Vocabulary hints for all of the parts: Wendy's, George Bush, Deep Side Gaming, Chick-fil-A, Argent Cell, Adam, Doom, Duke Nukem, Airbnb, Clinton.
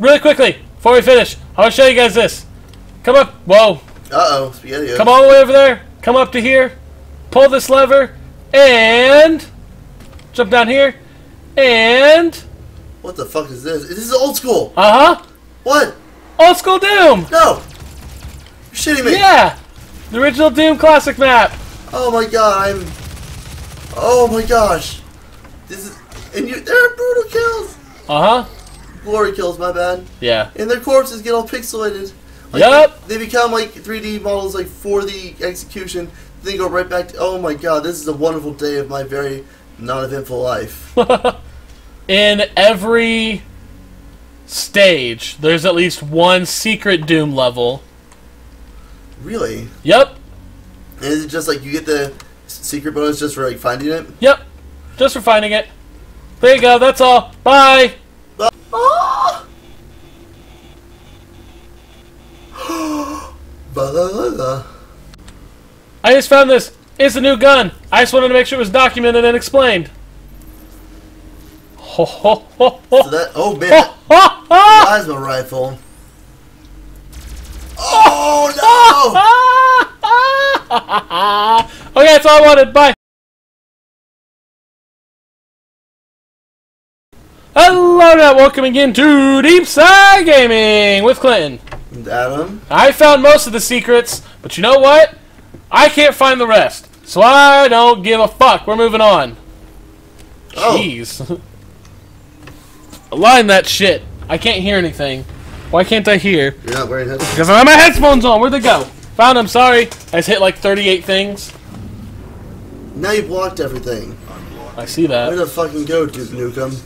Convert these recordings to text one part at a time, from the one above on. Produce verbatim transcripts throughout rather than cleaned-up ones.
really quickly, before we finish, I want to show you guys this. Come up. Whoa. Uh-oh. Spaghetti. Come all the way over there. Come up to here. Pull this lever. And... jump down here. And... what the fuck is this? This is old school. Uh-huh. What? Old school Doom. No. You're shitting me. Yeah. The original Doom classic map. Oh my god. I'm... oh my gosh. This is... and you... there are brutal kills. Uh-huh. Glory kills, my bad. Yeah. And their corpses get all pixelated. Like, yep. They become like three D models, like for the execution. Then go right back to. Oh my god, this is a wonderful day of my very non-eventful life. In every stage, there's at least one secret Doom level. Really? Yep. And is it just like you get the secret bonus just for like finding it? Yep. Just for finding it. There you go. That's all. Bye. Oh! I just found this. It's a new gun. I just wanted to make sure it was documented and explained. Ho ho ho ho! So that, oh man! Ho, ho, ho. Plasma rifle. Oh no! Okay, that's all I wanted. Bye. Hello and welcome again to Deep Side Gaming with Clinton. And Adam. I found most of the secrets, but you know what? I can't find the rest, so I don't give a fuck. We're moving on. Oh. Jeez. Align that shit. I can't hear anything. Why can't I hear? You're not wearing headphones. Because I have my headphones on. Where'd they go? Found them, sorry. I just hit like thirty-eight things. Now you've blocked everything. I see that. Where the fucking go, Duke Nukem?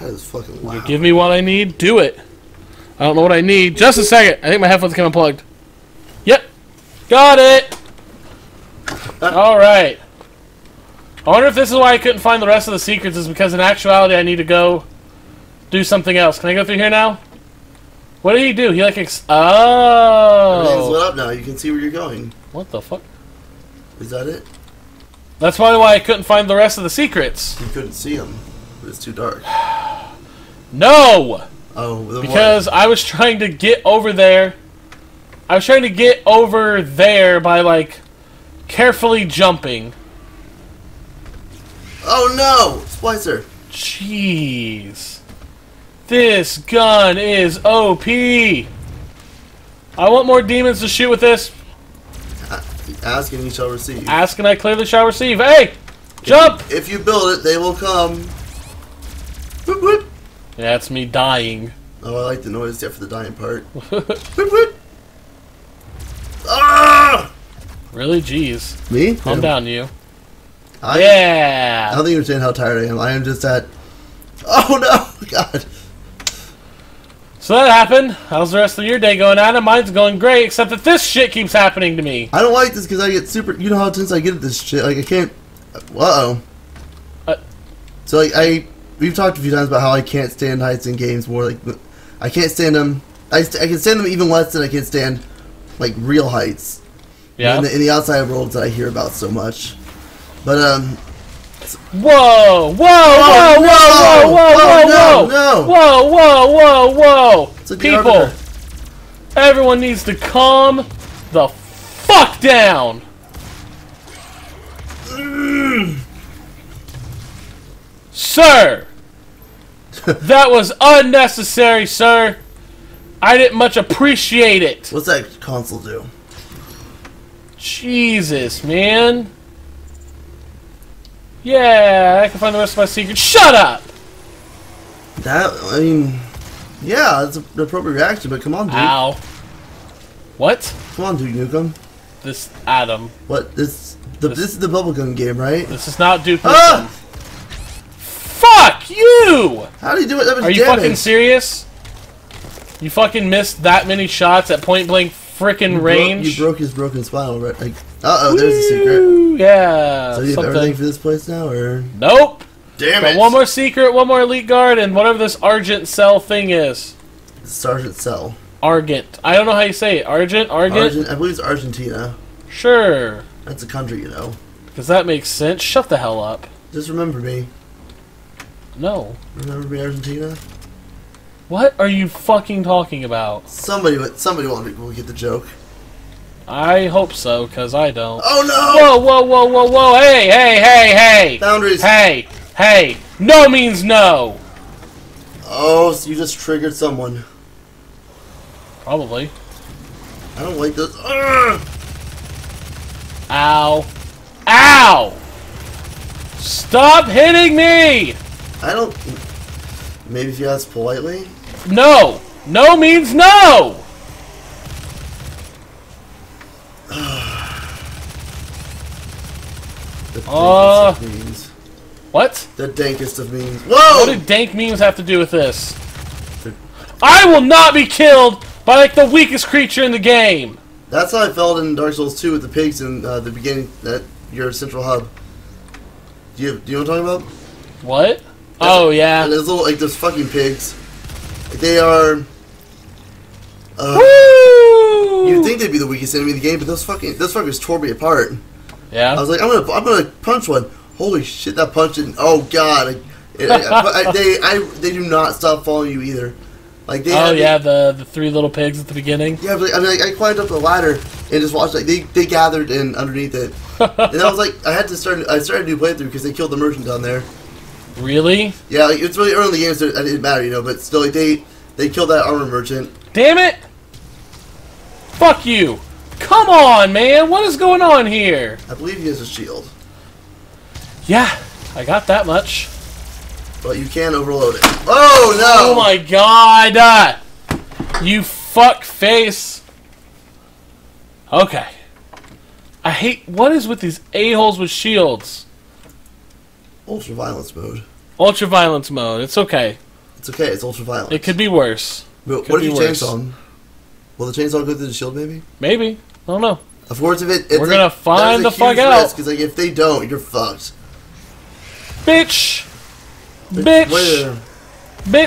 That is fucking loud. You give me what I need, do it. I don't know what I need. Just a second. I think my headphones came unplugged. Yep. Got it. Alright. I wonder if this is why I couldn't find the rest of the secrets, is because in actuality I need to go do something else. Can I go through here now? What did he do? He like ex- oh. Everything's lit up now. You can see where you're going. What the fuck? Is that it? That's probably why I couldn't find the rest of the secrets. You couldn't see them. It's too dark. No! Oh, because what? I was trying to get over there. I was trying to get over there by, like, carefully jumping. Oh, no! Splicer! Jeez. This gun is O P! I want more demons to shoot with this. Ask and you shall receive. Ask and I clearly shall receive. Hey! Jump! If you, if you build it, they will come. Whoop, whoop. Yeah, that's me dying. Oh, I like the noise except for the dying part. Whoop, whoop. Ah! Really? Jeez. Me? Calm yeah. down, you. I, yeah! I don't think you understand how tired I am. I am just at... oh, no! God. So that happened. How's the rest of your day going, Adam? Mine's going great, except that this shit keeps happening to me. I don't like this because I get super... you know how tense I get at this shit. Like, I can't... uh-oh. Uh, so, like, I... we've talked a few times about how I can't stand heights in games more. Like, I can't stand them. I, st I can stand them even less than I can stand, like, real heights. Yeah. In the, in the outside worlds that I hear about so much. But, um... whoa! Whoa! Whoa! Whoa! Whoa! Whoa! Whoa! Whoa! No, no. Whoa! Whoa! Whoa! Whoa! It's like people! Everyone needs to calm the fuck down! Mm. Sir! That was unnecessary, sir. I didn't much appreciate it. What's that console do? Jesus, man. Yeah, I can find the rest of my secrets. Shut up! That, I mean... yeah, that's an appropriate reaction, but come on, dude. Ow. What? Come on, dude, Nukem. This, Adam. What? This, the, this, this is the bubblegum game, right? This is not Duke Nukem. Ah! Fuck you! How do you do it? That was Are you damage. Fucking serious? You fucking missed that many shots at point blank frickin' range. You broke his broken spinal, right? Like, uh oh, woo! There's a secret. Yeah. So you something. Have everything for this place now, or? Nope. Damn it! But one more secret, one more elite guard, and whatever this Argent Cell thing is. It's Argent Cell. Argent. I don't know how you say it. Argent. Argent. Argent. I believe it's Argentina. Sure. That's a country, you know. Because that makes sense. Shut the hell up. Just remember me. No. Remember me, Argentina? What are you fucking talking about? Somebody, somebody will get the joke. I hope so, because I don't. Oh no! Whoa, whoa, whoa, whoa, whoa! Hey, hey, hey, hey! Boundaries! Hey, hey! No means no! Oh, so you just triggered someone. Probably. I don't like this. Ugh! Ow. Ow! Stop hitting me! I don't... Maybe if you ask politely? No! No means no! The dankest uh, of memes. What? The dankest of memes. Whoa! What do dank memes have to do with this? The... I will not be killed by like the weakest creature in the game. That's how I felt in Dark Souls two with the pigs in uh, the beginning. At your central hub. Do you do you know what I'm talking about? What? There's, oh yeah. And there's little like those fucking pigs. Like, they are. Uh, Woo! You'd think they'd be the weakest enemy in the game, but those fucking those fuckers tore me apart. Yeah. I was like, I'm gonna, I'm gonna punch one. Holy shit, that punch didn't. Oh god, I, I, I, they, I, they do not stop following you either. Like they. Oh yeah, me, the the three little pigs at the beginning. Yeah, but, I mean, like, I climbed up the ladder and just watched. Like they, they gathered in underneath it, and I was like, I had to start. I started a new playthrough because they killed the merchant down there. Really? Yeah, like, it's really early in the game, so it didn't matter, you know. But still, like they, they killed that armor merchant. Damn it! Fuck you! Come on, man! What is going on here? I believe he has a shield. Yeah, I got that much. But you can overload it. Oh, no! Oh, my God! Uh, you fuckface! Okay. I hate... What is with these a-holes with shields? Ultra-violence mode. Ultra-violence mode. It's okay. It's okay. It's ultra-violence. It could be worse. But could what did you change on? Will the chainsaw go through the shield, maybe? Maybe. I don't know. Of course, if it, it's we're like, gonna find the fuck out. Because like, if they don't, you're fucked. Bitch, bitch, bitch.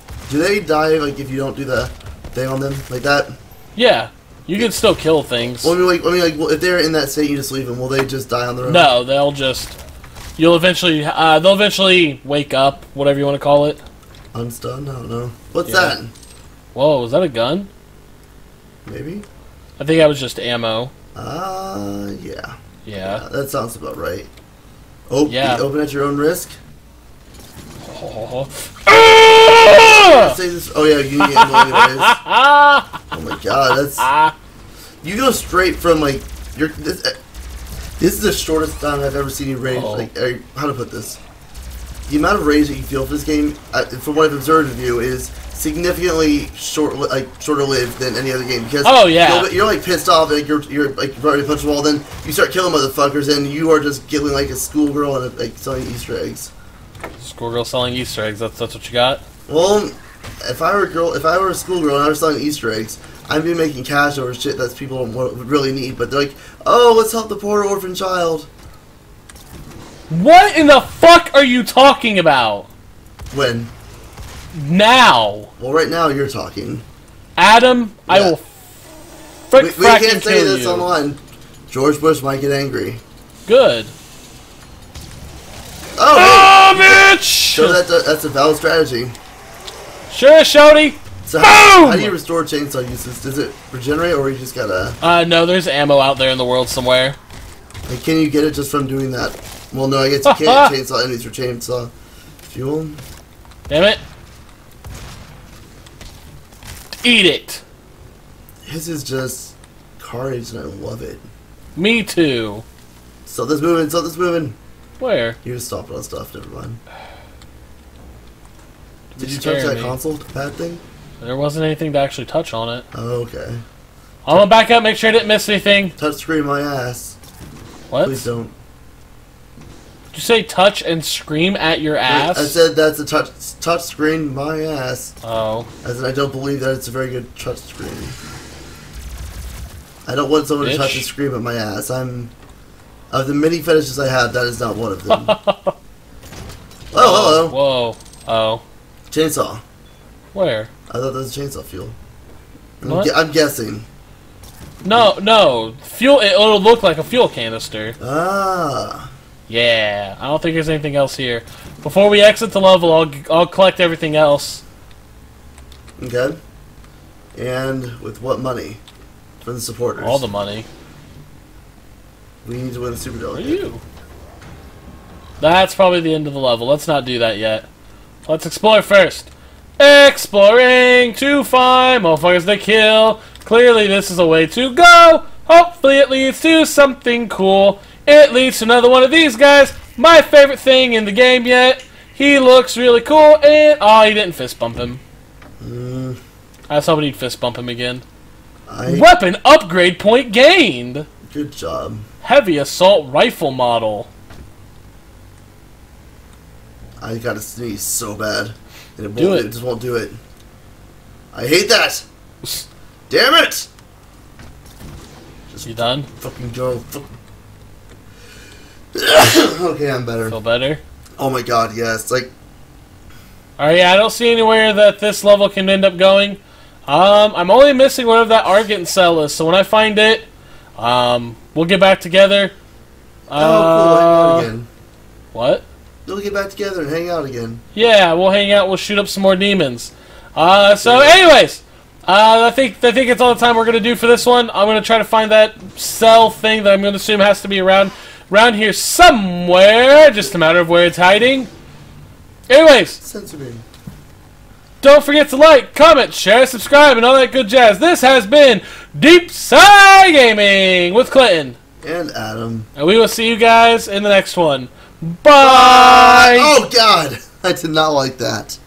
bitch. Do they die like if you don't do the thing on them like that? Yeah, you yeah. can still kill things. Well, I mean, like, I mean, like, well, if they're in that state, you just leave them. Will they just die on their own? No, they'll just. You'll eventually. Uh, they'll eventually wake up. Whatever you want to call it. Unstunned. I don't know. What's yeah. that? Whoa! Is that a gun? Maybe? I think that was just ammo. Uh, yeah. Yeah. Yeah, that sounds about right. Oh, yeah. Open at your own risk? Oh, ah! oh yeah, you need ammo anyways. Oh my god, that's... You go straight from, like... Your, this, this is the shortest time I've ever seen you rage. Uh-oh. Like, or, how to put this? The amount of rage that you feel for this game, uh, from what I've observed of you, is... significantly short, like shorter lived than any other game because oh yeah, you're, you're like pissed off, like you're you're like you've already punched a wall, then you start killing motherfuckers, and you are just giggling like a schoolgirl and like selling Easter eggs. Schoolgirl selling Easter eggs. That's that's what you got. Well, if I were a girl, if I were a schoolgirl and I were selling Easter eggs, I'd be making cash over shit that people would really need. But they're like, oh, let's help the poor orphan child. What in the fuck are you talking about? When? Now. Well, right now you're talking. Adam, yeah. I will. Frick, we we can't say this you. online. George Bush might get angry. Good. Oh, oh hey. bitch! So that's a, that's a valid strategy. Sure, Shody. So how, how do you restore chainsaw uses? Does it regenerate, or you just gotta? Uh, no. There's ammo out there in the world somewhere. Like, can you get it just from doing that? Well, no. I guess you can't chainsaw enemies for chainsaw fuel. Damn it. Eat it. His is just carnage, and I love it. Me too. Stop this moving. Stop this moving. Where? You just stopped on stuff. Never mind. Did you touch that me. console pad thing? There wasn't anything to actually touch on it. Oh, okay. I'm gonna back up. Make sure I didn't miss anything. Touch screen my ass. What? Please don't. Did you say touch and scream at your ass? I said that's a touch touch screen my ass. Oh. I said I don't believe that it's a very good touch screen. I don't want someone Bitch. to touch and scream at my ass. I'm of the many fetishes I have, that is not one of them. oh, hello. Whoa. Oh. Chainsaw. Where? I thought that was chainsaw fuel. What? I'm, gu I'm guessing. No, no. Fuel. It'll look like a fuel canister. Ah. Yeah, I don't think there's anything else here. Before we exit the level, I'll, I'll collect everything else. Okay. And with what money? From the supporters. All the money. We need to win a Super Delegate. Who are you? That's probably the end of the level. Let's not do that yet. Let's explore first. Exploring to find motherfuckers to kill. Clearly this is a way to go. Hopefully it leads to something cool. It leads to another one of these guys. My favorite thing in the game yet. He looks really cool and... Oh, he didn't fist bump him. Mm. I was hoping he'd fist bump him again. I... Weapon upgrade point gained. Good job. Heavy assault rifle model. I gotta sneeze so bad. And it, do it. it just won't do it. I hate that! Damn it! Just you done? Fucking go. Okay, I'm better. Feel better? Oh my god, yes. Like. Alright, yeah, I don't see anywhere that this level can end up going. Um, I'm only missing whatever that Argent Cell is, so when I find it, um, we'll get back together. Oh, uh, cool. Hang out again. What? We'll get back together and hang out again. Yeah, we'll hang out. We'll shoot up some more demons. Uh, so, anyways, uh, I think I think it's all the time we're gonna do for this one. I'm gonna try to find that cell thing that I'm gonna assume has to be around around here somewhere. Just a matter of where it's hiding. Anyways, censor me. Don't forget to like, comment, share, subscribe, and all that good jazz. This has been Deep Side Gaming with Clinton and Adam, and we will see you guys in the next one. Bye. Bye! Oh, God! I did not like that.